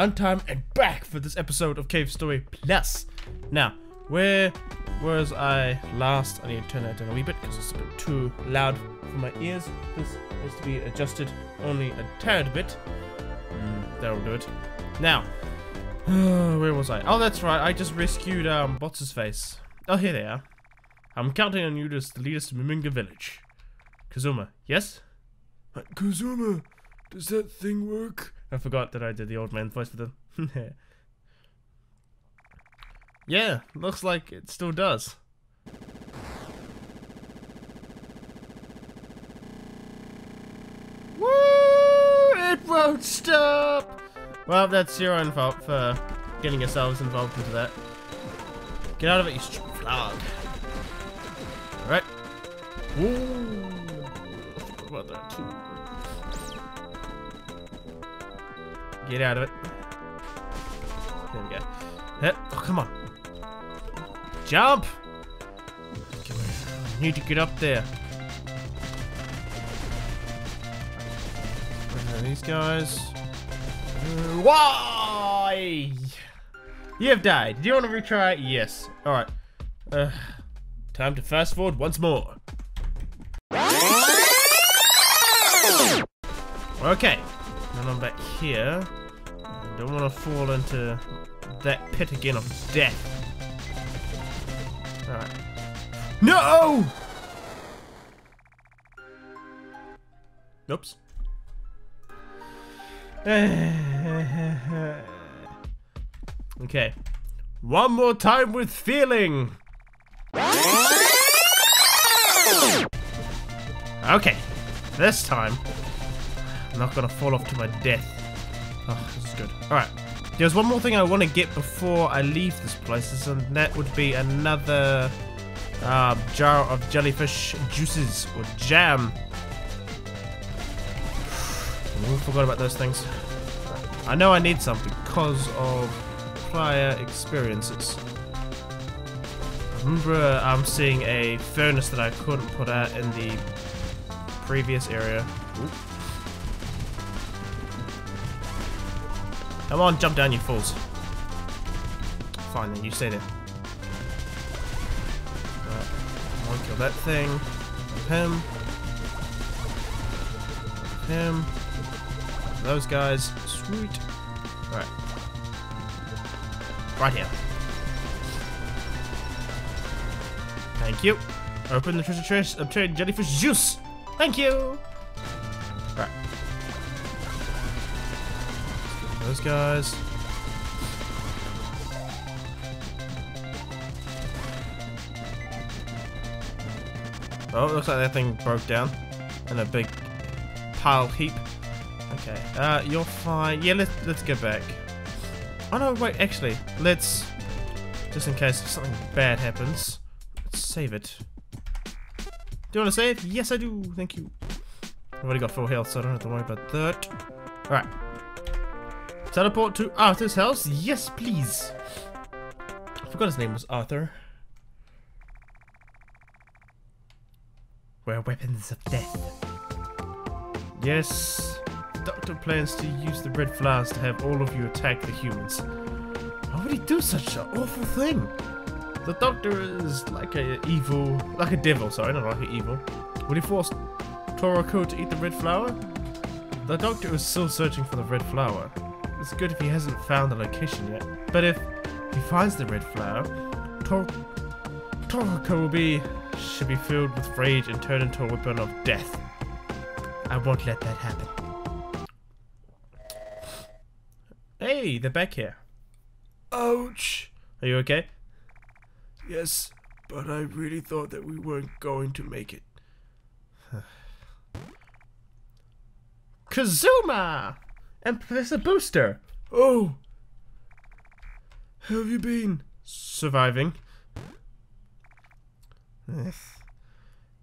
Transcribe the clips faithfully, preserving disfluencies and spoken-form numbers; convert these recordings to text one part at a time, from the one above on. on time and back for this episode of Cave Story Plus. Now, where was I last? I need to turn that down a wee bit because it's a bit too loud for my ears. This needs to be adjusted only a tad bit. Mm, that'll do it. Now, where was I? Oh, that's right. I just rescued um, Bots' face. Oh, here they are. I'm counting on you to lead us to Maminga Village. Kazuma, yes? Uh, Kazuma, does that thing work? I forgot that I did the old man's voice for them. Yeah, looks like it still does. Woo! It won't stop! Well, that's your own fault for getting yourselves involved into that. Get out of it, you stupid flog. Alright. Woo! I forgot about that too. Get out of it. There we go. Yep. Oh, come on. Jump! I need to get up there. These guys. Why? You have died. Do you want to retry? Yes. Alright. Uh, time to fast forward once more. Okay. And I'm back here. I don't want to fall into that pit again of death. Alright. No! Oops. Okay. One more time with feeling! Okay. This time, I'm not gonna fall off to my death. Oh, this is good. Alright. There's one more thing I want to get before I leave this place, and that would be another uh, jar of jellyfish juices or jam. I forgot about those things. I know I need some because of prior experiences. I remember um, seeing a furnace that I couldn't put out in the previous area. Ooh. Come on, jump down, you fools. Fine then, you stay there. Alright, I won't kill that thing. Him. Him. Those guys. Sweet. Alright. Right here. Thank you. Open the treasure chest, obtain jellyfish juice. Thank you. Alright. Those guys. Oh, it looks like that thing broke down in a big pile heap. Okay, uh, you're fine. Yeah, let's let's get back. Oh no, wait. Actually, let's just in case something bad happens. Let's save it. Do you want to save? Yes, I do. Thank you. I've already got full health, so I don't have to worry about that. All right. Teleport to Arthur's house? Yes, please. I forgot his name was Arthur. We're weapons of death. Yes. The doctor plans to use the red flowers to have all of you attack the humans. Why would he do such an awful thing? The doctor is like a evil... Like a devil, sorry, not like an evil. Would he force Toroko to eat the red flower? The doctor is still searching for the red flower. It's good if he hasn't found the location yet, but if he finds the red flower, Tor Toroko will be, should be filled with rage and turned into a weapon of death. I won't let that happen. Hey, they're back here. Ouch! Are you okay? Yes, but I really thought that we weren't going to make it. Kazuma! And Professor Booster! Oh! How have you been? Surviving. Yes.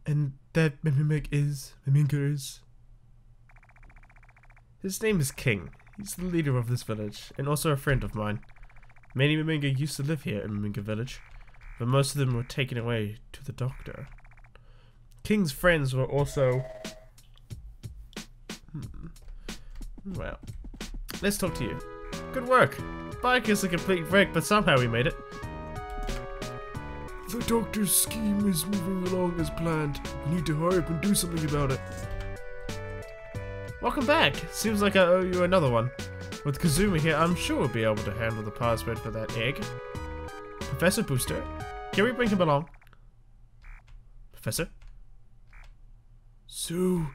And that Mimiga is... Mimiga is... His name is King. He's the leader of this village, and also a friend of mine. Many Mimiga used to live here in Mimiga Village, but most of them were taken away to the doctor. King's friends were also... Hmm. Well, let's talk to you. Good work. Bike is a complete wreck, but somehow we made it. The doctor's scheme is moving along as planned. We need to hurry up and do something about it. Welcome back. Seems like I owe you another one. With Kazuma here, I'm sure we'll be able to handle the password for that egg. Professor Booster, can we bring him along? Professor? So,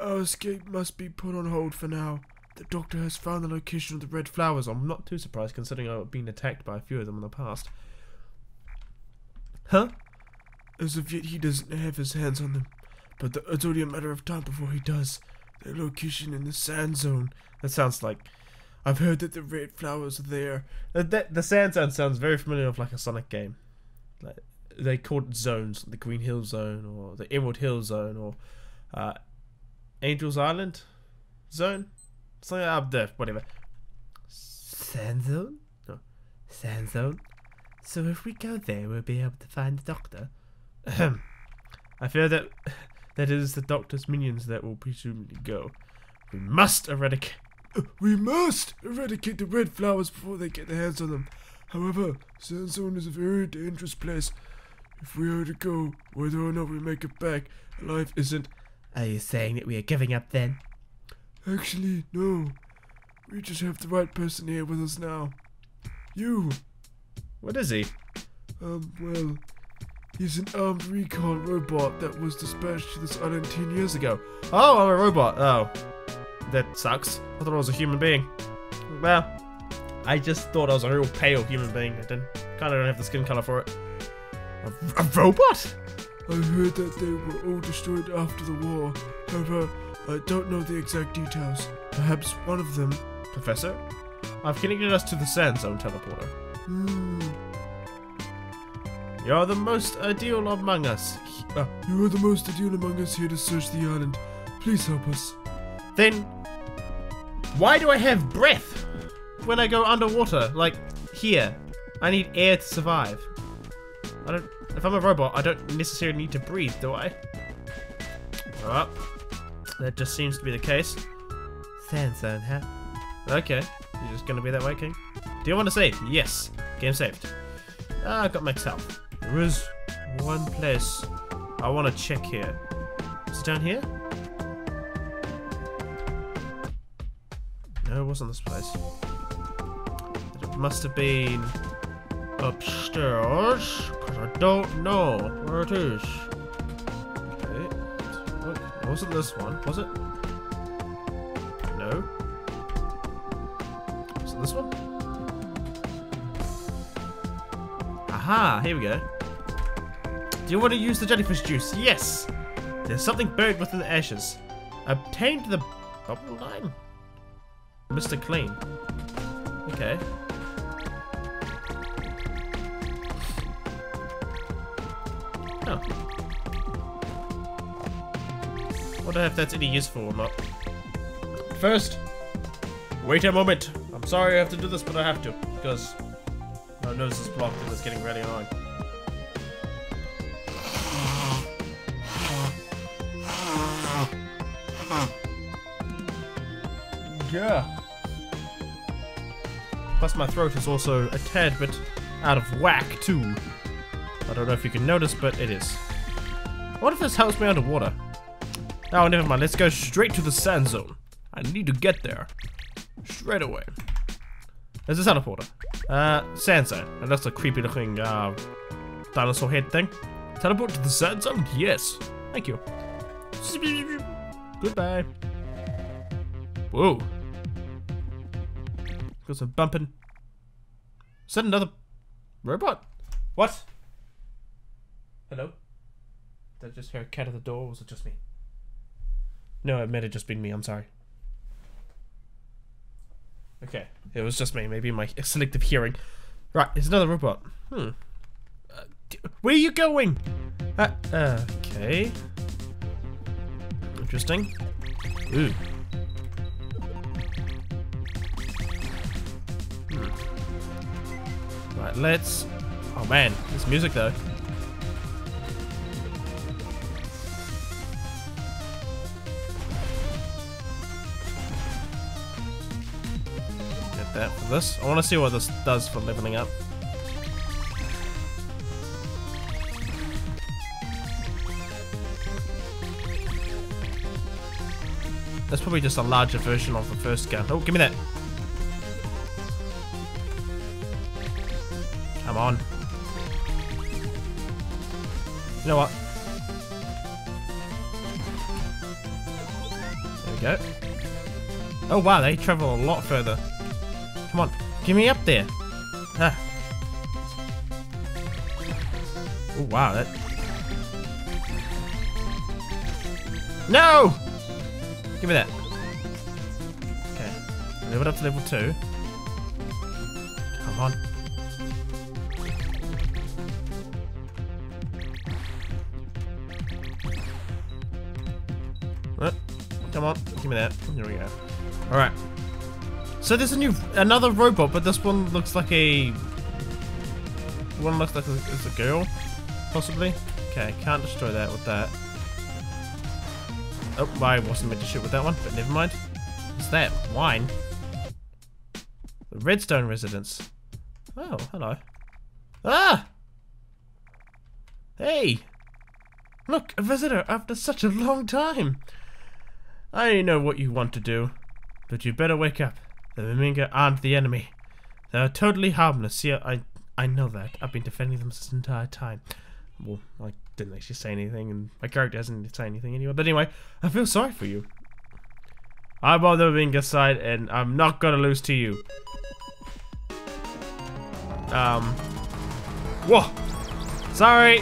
our escape must be put on hold for now. The doctor has found the location of the red flowers. I'm not too surprised considering I've been attacked by a few of them in the past. Huh? As of yet, he doesn't have his hands on them. But the, it's only a matter of time before he does. Their location in the Sand Zone. That sounds like... I've heard that the red flowers are there. The, the, the Sand Zone sounds very familiar with like a Sonic game. Like, they called it zones. The Green Hill Zone or the Emerald Hill Zone or uh, Angel's Island Zone. Something up there, whatever. Sand Zone? No. Sand Zone? So if we go there, we'll be able to find the doctor. Ahem. I fear that that is the doctor's minions that will presumably go. We must eradicate... We must eradicate the red flowers before they get their hands on them. However, Sand Zone is a very dangerous place. If we are to go, whether or not we make it back, life isn't... Are you saying that we are giving up then? Actually, no. We just have the right person here with us now. You! What is he? Um, well... He's an armed recon robot that was dispatched to this island ten years ago. Oh, I'm a robot. Oh. That sucks. I thought I was a human being. Well, I just thought I was a real pale human being. I didn't, kind of don't have the skin color for it. A, a robot? I heard that they were all destroyed after the war. However, I don't know the exact details. Perhaps one of them... Professor? I've connected us to the Sand Zone teleporter. Hmm. You are the most ideal among us. Uh, you are the most ideal among us here to search the island. Please help us. Then, why do I have breath when I go underwater? Like, here. I need air to survive. I don't... If I'm a robot, I don't necessarily need to breathe, do I? Alright. That just seems to be the case. Sand Zone, huh? Okay. You're just gonna be that way, King? Do you want to save? Yes. Game saved. Ah, I got max health. There is one place I want to check here. Is it down here? No, it wasn't this place. It must have been upstairs, because I don't know where it is. Okay. Look, it wasn't this one, was it? No. Was it this one? Aha, here we go. Do you want to use the jellyfish juice? Yes! There's something buried within the ashes. Obtained the bubble line? Mister Clean. Okay. Oh. Wonder if that's any useful or not. First, wait a moment. I'm sorry I have to do this, but I have to, because... my nose is blocked and it's getting really annoying. Yeah. Plus my throat is also a tad bit out of whack too. I don't know if you can notice, but it is. What if this helps me underwater? Oh, never mind. Let's go straight to the Sand Zone. I need to get there. Straight away. There's a teleporter. Uh, Sand Zone. And that's a creepy looking, uh, dinosaur head thing. Teleport to the Sand Zone? Yes. Thank you. Goodbye. Whoa. Got some bumping. Is that another robot? What? Hello? Did I just hear a cat at the door, or was it just me? No, it may have just been me. I'm sorry. Okay, it was just me. Maybe my selective hearing. Right, it's another robot. Hmm. Uh, where are you going? Uh, okay. Interesting. Ooh. Hmm. Right, let's... Oh man, this music though. that for this. I want to see what this does for leveling up. That's probably just a larger version of the first gun. Oh, give me that. Come on. You know what? There we go. Oh wow, they travel a lot further. Come on, get me up there. Ah. Oh wow, that... No! Give me that. Okay, level it up to level two. Come on. Oh, come on, give me that. There we go. All right. So there's a new, another robot, but this one looks like a. One looks like it's a girl, possibly. Okay, can't destroy that with that. Oh, I wasn't meant to shoot with that one, but never mind. What's that? Wine? The Redstone Residence. Oh, hello. Ah! Hey! Look, a visitor after such a long time! I know what you want to do, but you better wake up. The Maminga aren't the enemy. They are totally harmless. Yeah, I, I know that. I've been defending them this entire time. Well, I didn't actually say anything, and my character hasn't said anything anyway. But anyway, I feel sorry for you. I'm on the Maminga side, and I'm not gonna lose to you. Um. Whoa! Sorry!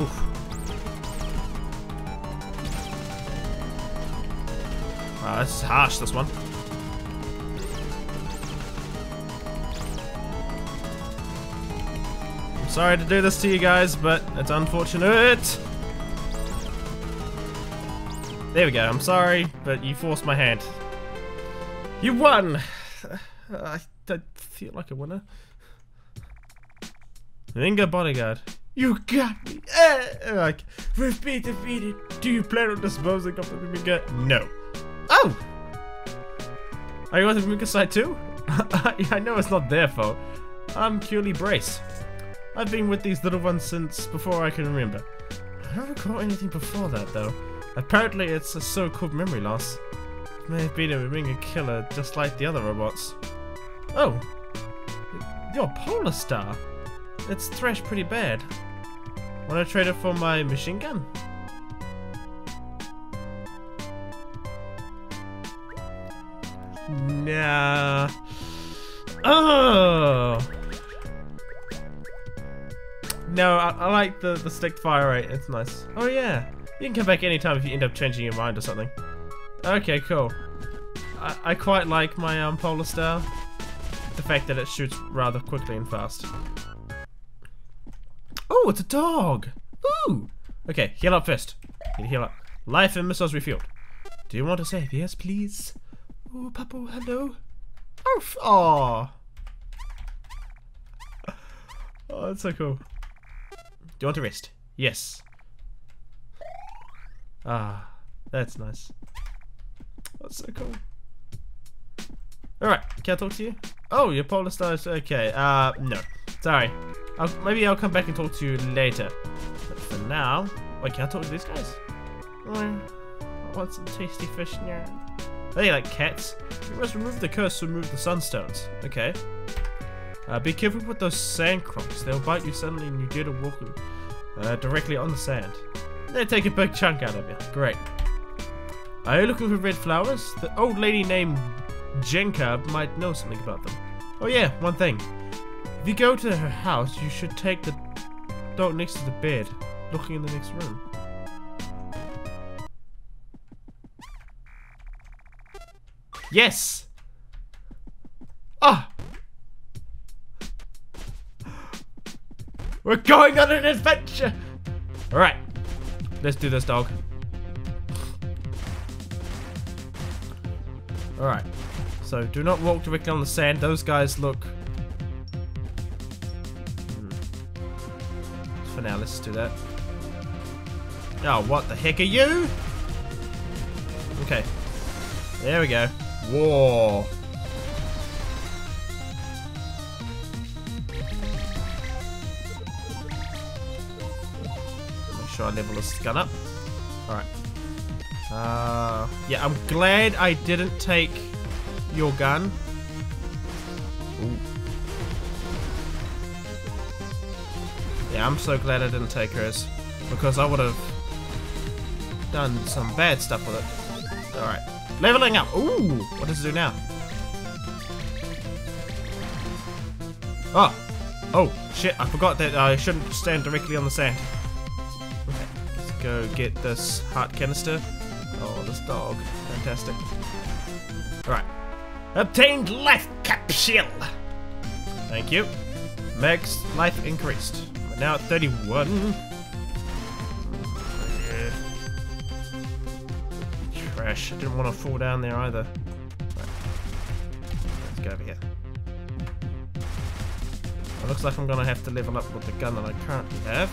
Oof. Wow, this is harsh, this one. Sorry to do this to you guys, but it's unfortunate. There we go, I'm sorry, but you forced my hand. You won! I don't feel like a winner. Maminga bodyguard. You got me! Uh, like, we've been defeated. Do you plan on disposing of the Maminga? No. Oh! Are you on the Maminga side too? I know it's not their fault. I'm Curly Brace. I've been with these little ones since before I can remember. I don't recall anything before that though. Apparently it's a so-called memory loss. It may have been a Maminga killer just like the other robots. Oh! You're Polar Star! It's thrashed pretty bad. Wanna trade it for my machine gun? Nah. Oh! No, I, I like the, the stick fire rate, it's nice. Oh yeah, you can come back anytime if you end up changing your mind or something. Okay, cool. I, I quite like my um, Polar Star. The fact that it shoots rather quickly and fast. Oh, it's a dog! Ooh! Okay, heal up first. Need to heal up. Life and missiles refueled. Do you want to save? Yes, please. Oh, Papo, hello. Oof! Aww. Oh, that's so cool. Do you want to rest? Yes. Ah, that's nice. That's so cool. Alright, can I talk to you? Oh, your Polar Stars. Okay, uh, no. Sorry. I'll, maybe I'll come back and talk to you later. But for now... Wait, can I talk to these guys? Mm, I want some tasty fish now. Are they like cats? You must remove the curse to remove the sunstones. Okay. Uh, be careful with those sand crops. They'll bite you suddenly and you dare to walk uh, directly on the sand. They'll take a big chunk out of you. Great. Are you looking for red flowers? The old lady named Jenka might know something about them. Oh yeah, one thing. If you go to her house, you should take the dog next to the bed, looking in the next room. Yes! Ah! Oh! We're going on an adventure! Alright. Let's do this, dog. Alright. So, do not walk directly on the sand. Those guys look... Hmm. For now, let's do that. Oh, what the heck are you? Okay. There we go. Whoa. Make sure I level this gun up. Alright. Uh, yeah, I'm glad I didn't take your gun. Ooh. Yeah, I'm so glad I didn't take hers, because I would have done some bad stuff with it. Alright. Leveling up! Ooh! What does it do now? Oh! Oh, shit, I forgot that I shouldn't stand directly on the sand. Okay, let's go get this heart canister. Oh, this dog. Fantastic. Alright. Obtained life capsule! Thank you. Max life increased. We're now at thirty-one. I didn't want to fall down there either. Right. Let's go over here. It looks like I'm going to have to level up with the gun that I currently have.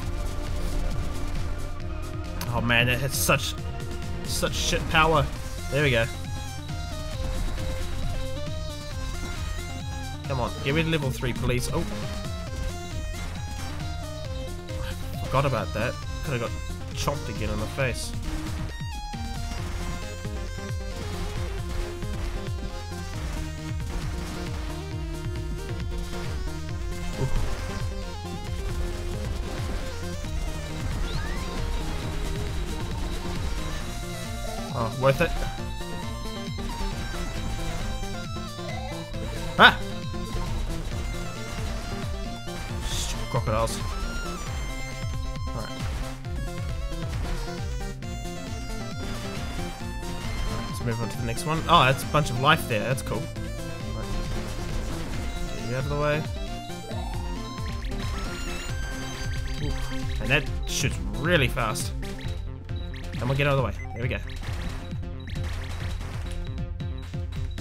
Oh man, it has such, such shit power. There we go. Come on, get me to level three, please. Oh. I forgot about that. Could have got chomped again in the face. Oh, worth it. Ah! Crocodiles. Alright. Let's move on to the next one. Oh, that's a bunch of life there. That's cool. Right. Get you out of the way. Oof. And that shoots really fast. Come on, get out of the way. There we go.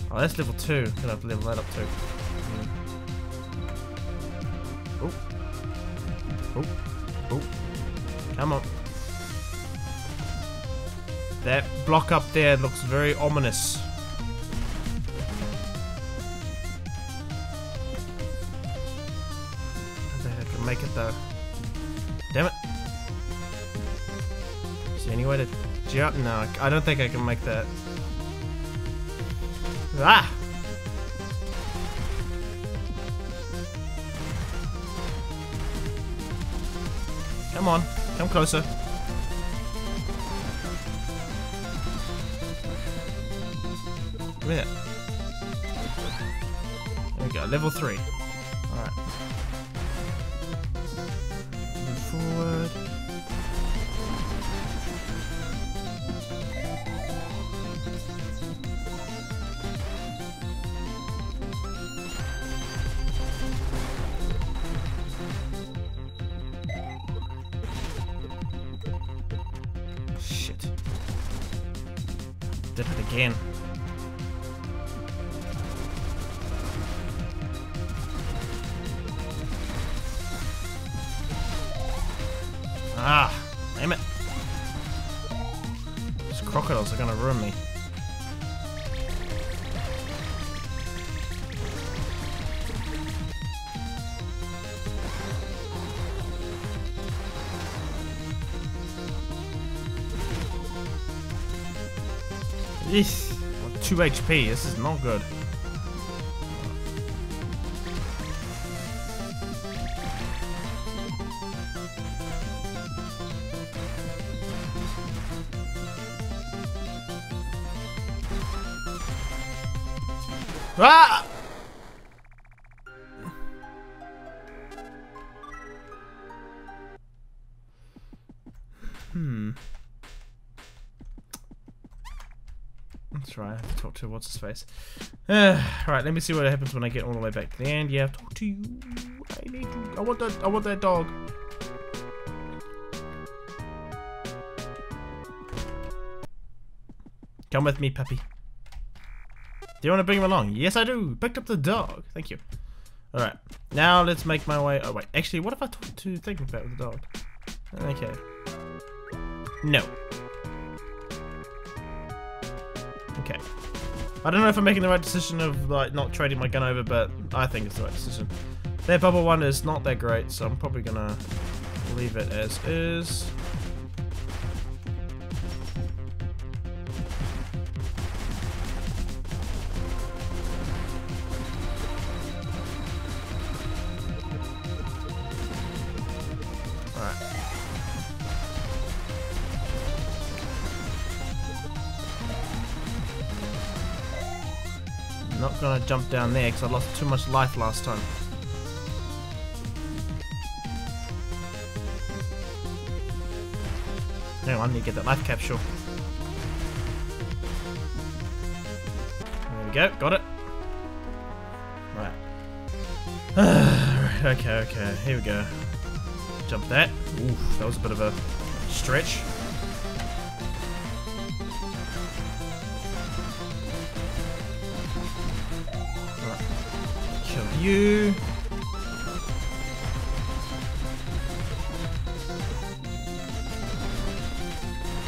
Oh, that's level two. I'm going to have to level that up too. Mm. Oh. Oh. Oh. Come on. That block up there looks very ominous. I don't think I can make it though. Damn it. Is there any way to jump? No, I don't think I can make that. Ah! Come on, come closer. Come here. There we go, level three. Alright. Move forward. Did it again. Ah, damn it. Those crocodiles are gonna ruin me. Yes. two H P, this is not good. Ah! Hmm. That's right, I have to talk to what's his face. Uh, Alright, let me see what happens when I get all the way back to the end. Yeah, talk to you. I need you. I want that I want that dog. Come with me, puppy. Do you want to bring him along? Yes I do! Picked up the dog. Thank you. Alright. Now let's make my way. Oh wait, actually what if I talk to think about the dog? Okay. No. Okay. I don't know if I'm making the right decision of like not trading my gun over, but I think it's the right decision. Their bubble one is not that great, so I'm probably gonna leave it as is. Not gonna jump down there because I lost too much life last time. No, I need to get that life capsule. There we go, got it. Right. Right, okay, okay, here we go. Jump that. Oof, that was a bit of a stretch. You.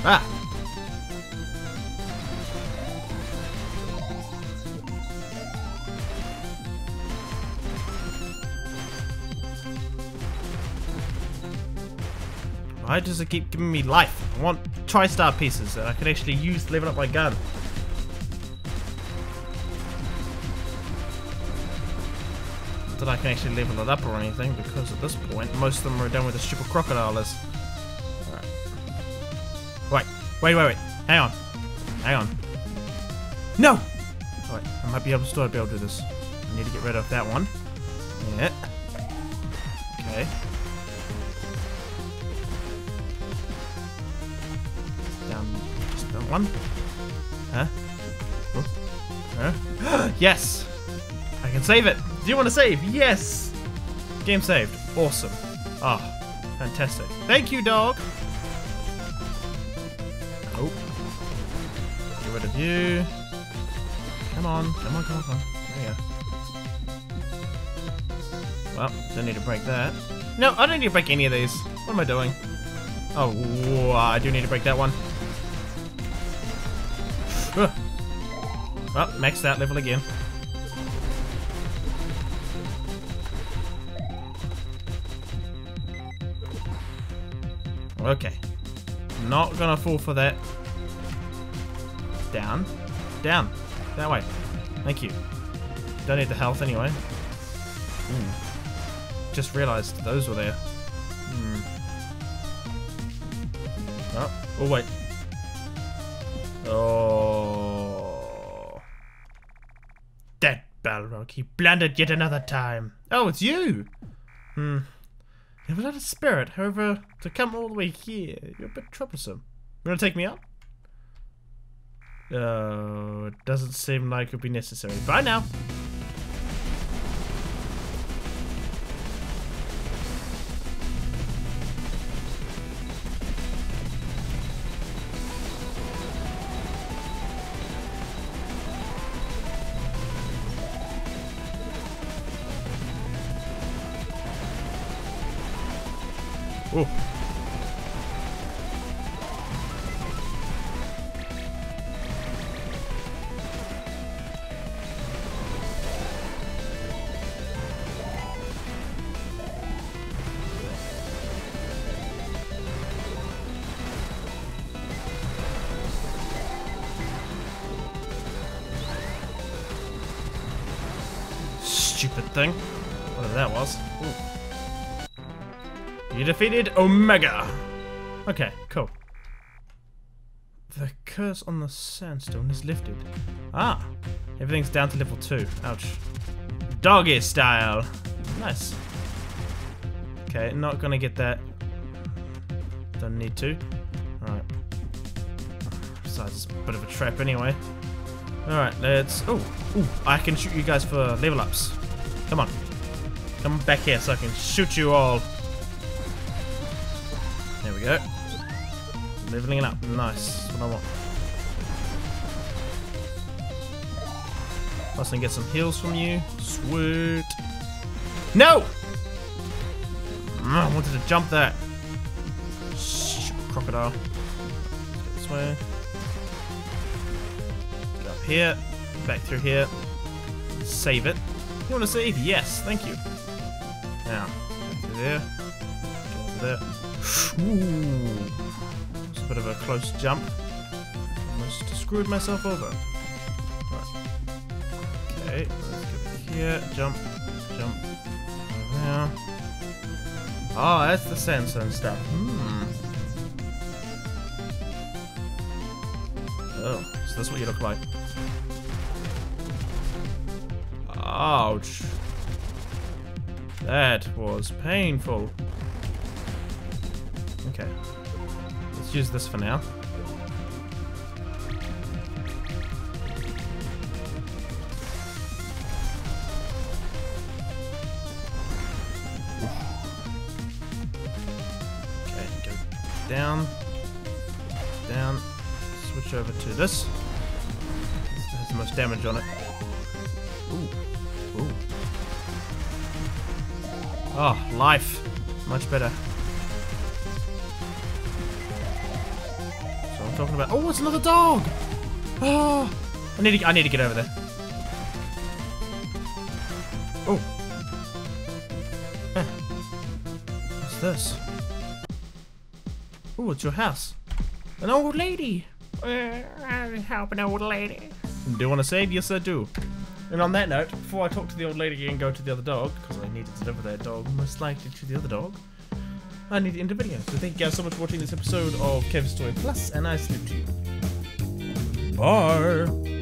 Ah. Why does it keep giving me life? I want tri-star pieces that I can actually use to level up my gun. That I can actually level it up or anything, because at this point most of them are done with the stupid crocodile list. Alright. Wait, wait, wait, wait. Hang on. Hang on. No! Alright, I might be able to still be able to do this. I need to get rid of that one. Yeah. Okay. Down just that one. Huh? Huh? Huh? Yes! I can save it! Do you want to save? Yes! Game saved. Awesome. Ah, oh, fantastic. Thank you, dog! Oh. Get rid of you. Come on, come on, come on, come on. There you go. Well, don't need to break that. No, I don't need to break any of these. What am I doing? Oh, whoa, I do need to break that one. Well, max that level again. Okay, not gonna fall for that. Down, down, that way. Thank you. Don't need the health anyway. Mm. Just realised those were there. Mm. Oh, oh wait. Oh, that Balrog! He blundered yet another time. Oh, it's you. Hmm. You have a lot of spirit, however, to come all the way here, you're a bit troublesome. You want to take me out? Oh, it doesn't seem like it would be necessary. Bye now! Ooh. Stupid thing. Whatever that was. Ooh. You defeated Omega! Okay, cool. The curse on the sandstone is lifted. Ah! Everything's down to level two. Ouch. Doggy style! Nice. Okay, not gonna get that. Don't need to. Alright. Besides, it's a bit of a trap anyway. Alright, let's... Oh! Ooh, I can shoot you guys for level ups. Come on. Come back here so I can shoot you all. There we go. Leveling it up. Nice. That's what I want. Plus I can get some heals from you. Sweet. No! I wanted to jump that. Shh, crocodile. This way. Get up here. back through here. Save it. You want to save? Yes, thank you. Now, go through there. Go over there. Ooh. It's a bit of a close jump. Almost screwed myself over. Right. Okay, let's go back here. Jump, jump. There. Oh, that's the sandstone stuff. Hmm. Oh, so that's what you look like. Ouch. That was painful. Okay. Let's use this for now. Okay, go down. Down. Switch over to this. This has the most damage on it. Ooh. Ooh. Oh, life. Much better. So I'm talking about. Oh, it's another dog! Oh, I need to I need to get over there. Oh. Eh. What's this? Oh, it's your house. An old lady. Help an old lady. Do you want to save? Yes, I do. And on that note, before I talk to the old lady and go to the other dog, because I need to deliver that dog, most likely to the other dog, I need to end the video. So thank you guys so much for watching this episode of Cave Story Plus, and I salute you. Bye!